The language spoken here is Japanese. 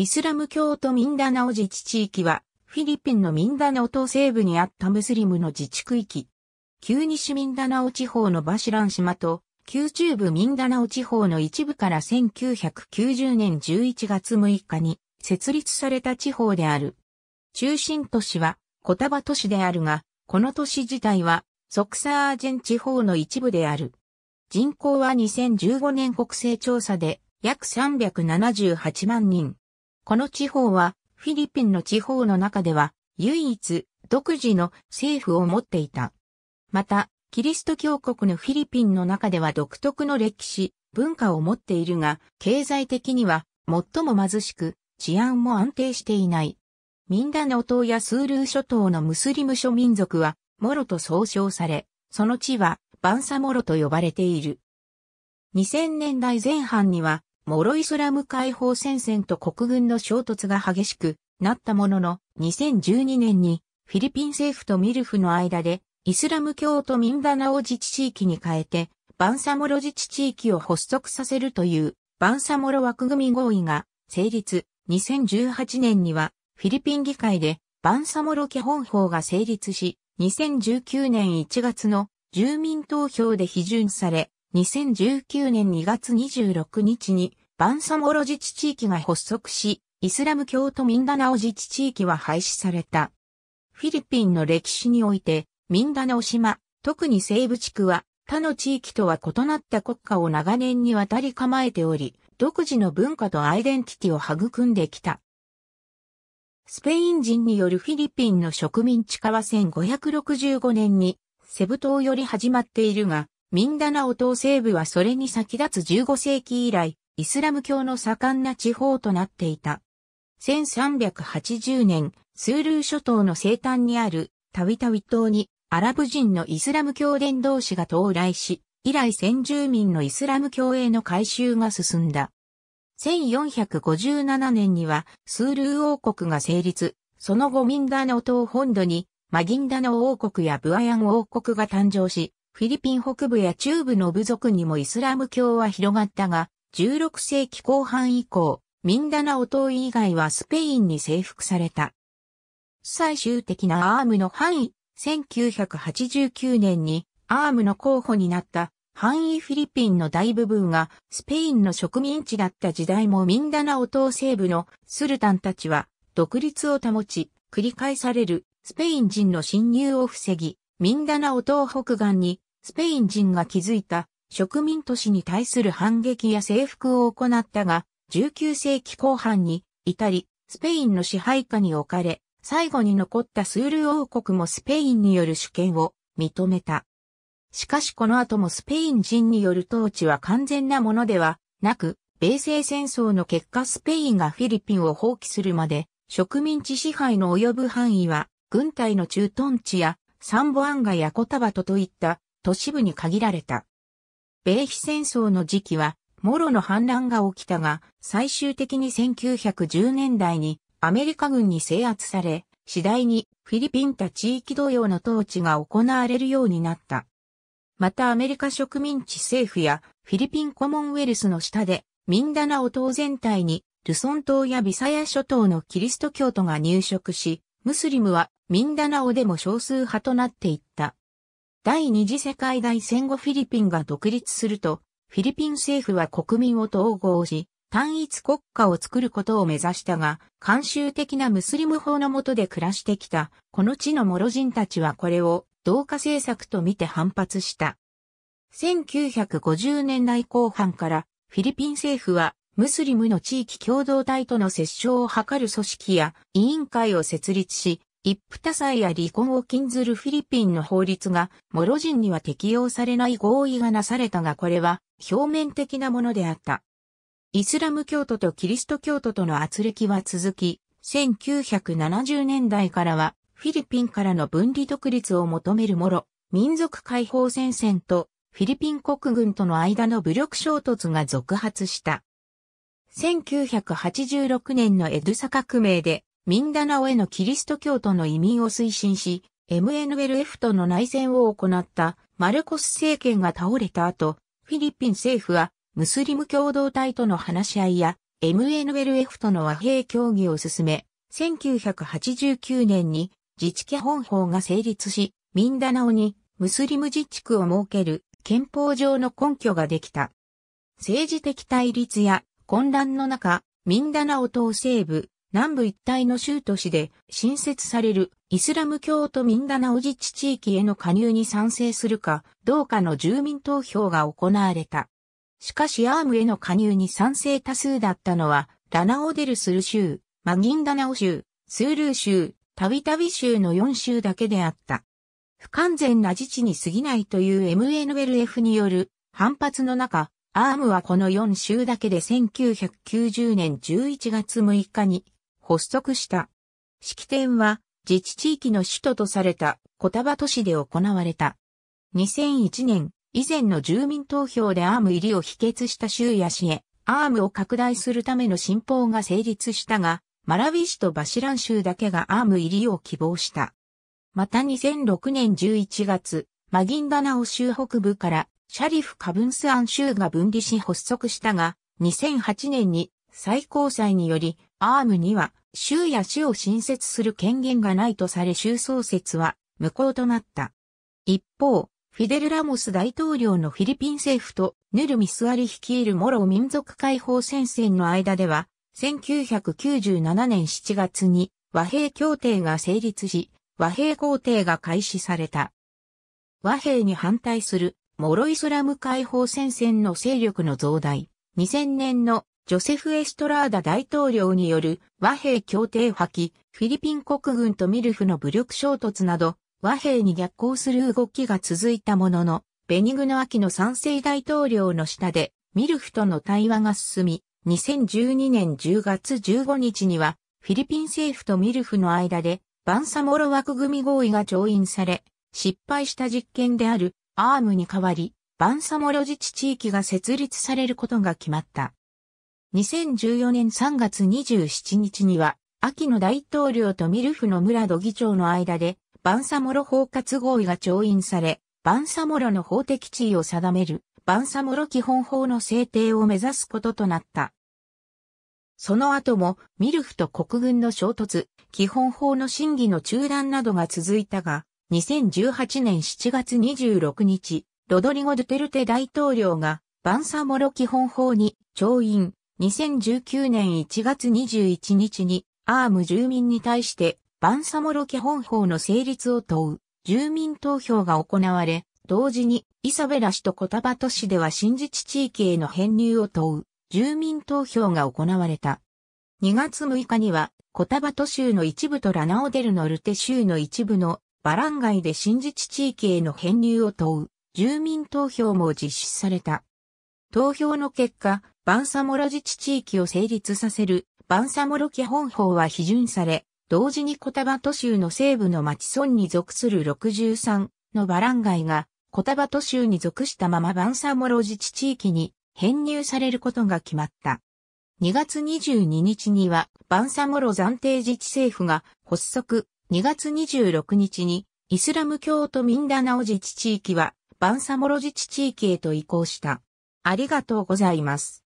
イスラム教徒ミンダナオ自治地域は、フィリピンのミンダナオ島西部にあったムスリムの自治区域。旧西ミンダナオ地方のバシラン島と、旧中部ミンダナオ地方の一部から1990年11月6日に設立された地方である。中心都市はコタバ都市であるが、この都市自体はソクサージェン地方の一部である。人口は2015年国勢調査で約378万人。この地方はフィリピンの地方の中では唯一独自の政府を持っていた。また、キリスト教国のフィリピンの中では独特の歴史、文化を持っているが、経済的には最も貧しく、治安も安定していない。ミンダナオ島やスールー諸島のムスリム諸民族は、モロと総称され、その地は、バンサモロと呼ばれている。2000年代前半には、モロイスラム解放戦線と国軍の衝突が激しくなったものの、2012年にフィリピン政府とミルフの間で、イスラム教徒ミンダナオ自治地域に変えて、バンサモロ自治地域を発足させるという、バンサモロ枠組み合意が成立。2018年には、フィリピン議会で、バンサモロ基本法が成立し、2019年1月の住民投票で批准され、2019年2月26日に、バンサモロ自治地域が発足し、イスラム教徒ミンダナオ自治地域は廃止された。フィリピンの歴史において、ミンダナオ島、特に西部地区は他の地域とは異なった国家を長年にわたり構えており、独自の文化とアイデンティティを育んできた。スペイン人によるフィリピンの植民地化は1565年にセブ島より始まっているが、ミンダナオ島西部はそれに先立つ15世紀以来、イスラム教の盛んな地方となっていた。1380年、スールー諸島の西端にあるタウィタウィ島に、アラブ人のイスラム教伝道師が到来し、以来先住民のイスラム教への改宗が進んだ。1457年にはスールー王国が成立、その後ミンダナオ島本土にマギンダナオ王国やブアヤン王国が誕生し、フィリピン北部や中部の部族にもイスラム教は広がったが、16世紀後半以降、ミンダナオ島以外はスペインに征服された。最終的なアームの範囲。1989年にアームの候補になった範囲フィリピンの大部分がスペインの植民地だった時代もミンダナオ島西部のスルタンたちは独立を保ち繰り返されるスペイン人の侵入を防ぎミンダナオ島北岸にスペイン人が築いた植民都市に対する反撃や征服を行ったが19世紀後半に至りスペインの支配下に置かれ最後に残ったスールー王国もスペインによる主権を認めた。しかしこの後もスペイン人による統治は完全なものではなく、米西戦争の結果スペインがフィリピンを放棄するまで、植民地支配の及ぶ範囲は、軍隊の駐屯地やサンボアンガやコタバトといった都市部に限られた。米比戦争の時期は、モロの反乱が起きたが、最終的に1910年代に、アメリカ軍に制圧され、次第にフィリピン他地域同様の統治が行われるようになった。またアメリカ植民地政府やフィリピンコモンウェルスの下でミンダナオ島全体にルソン島やビサヤ諸島のキリスト教徒が入植し、ムスリムはミンダナオでも少数派となっていった。第二次世界大戦後フィリピンが独立すると、フィリピン政府は国民を統合し、単一国家を作ることを目指したが、慣習的なムスリム法の下で暮らしてきた、この地のモロ人たちはこれを同化政策とみて反発した。1950年代後半から、フィリピン政府は、ムスリムの地域共同体との折衝を図る組織や委員会を設立し、一夫多妻や離婚を禁ずるフィリピンの法律が、モロ人には適用されない合意がなされたがこれは、表面的なものであった。イスラム教徒とキリスト教徒との軋轢は続き、1970年代からはフィリピンからの分離独立を求めるモロ、民族解放戦線とフィリピン国軍との間の武力衝突が続発した。1986年のエドゥサ革命でミンダナオへのキリスト教徒の移民を推進し、MNLF との内戦を行ったマルコス政権が倒れた後、フィリピン政府はムスリム共同体との話し合いや MNLF との和平協議を進め、1989年に自治基本法が成立し、ミンダナオにムスリム自治区を設ける憲法上の根拠ができた。政治的対立や混乱の中、ミンダナオ島西部、南部一帯の州都市で新設されるイスラム教とミンダナオ自治地域への加入に賛成するかどうかの住民投票が行われた。しかしアームへの加入に賛成多数だったのはラナオデルスル州、マギンダナオ州、スールー州、タビタビ州の4州だけであった。不完全な自治に過ぎないという MNLF による反発の中、アームはこの4州だけで1990年11月6日に発足した。式典は自治地域の首都とされたコタバ都市で行われた。2001年以前の住民投票でアーム入りを否決した州や市へアームを拡大するための新法が成立したが、マラウィ市とバシラン州だけがアーム入りを希望した。また2006年11月、マギンダナオ州北部からシャリフ・カブンスアン州が分離し発足したが、2008年に最高裁によりアームには州や市を新設する権限がないとされ州創設は無効となった。一方、フィデル・ラモス大統領のフィリピン政府とヌル・ミスアリ率いるモロ民族解放戦線の間では、1997年7月に和平協定が成立し、和平交渉が開始された。和平に反対するモロイスラム解放戦線の勢力の増大、2000年のジョセフ・エストラーダ大統領による和平協定破棄、フィリピン国軍とミルフの武力衝突など和平に逆行する動きが続いたものの、ベニグノ・アキノ3世大統領の下でミルフとの対話が進み、2012年10月15日にはフィリピン政府とミルフの間でバンサモロ枠組合意が調印され、失敗した実験であるアームに代わり、バンサモロ自治地域が設立されることが決まった。2014年3月27日には、アキノ大統領とミルフのムラド議長の間で、バンサモロ包括合意が調印され、バンサモロの法的地位を定める、バンサモロ基本法の制定を目指すこととなった。その後も、ミルフと国軍の衝突、基本法の審議の中断などが続いたが、2018年7月26日、ロドリゴ・ドゥテルテ大統領が、バンサモロ基本法に調印。2019年1月21日にアーム住民に対してバンサモロ基本法の成立を問う住民投票が行われ、同時にイサベラ市とコタバ都市では新自治地域への編入を問う住民投票が行われた。2月6日にはコタバ都州の一部とラナオデルのルテ州の一部のバランガイで新自治地域への編入を問う住民投票も実施された。投票の結果、バンサモロ自治地域を成立させるバンサモロ基本法は批准され、同時にコタバ都州の西部のマチ村に属する63のバランガイがコタバ都州に属したままバンサモロ自治地域に編入されることが決まった。2月22日にはバンサモロ暫定自治政府が発足、2月26日にイスラム教とミンダナオ自治地域はバンサモロ自治地域へと移行した。ありがとうございます。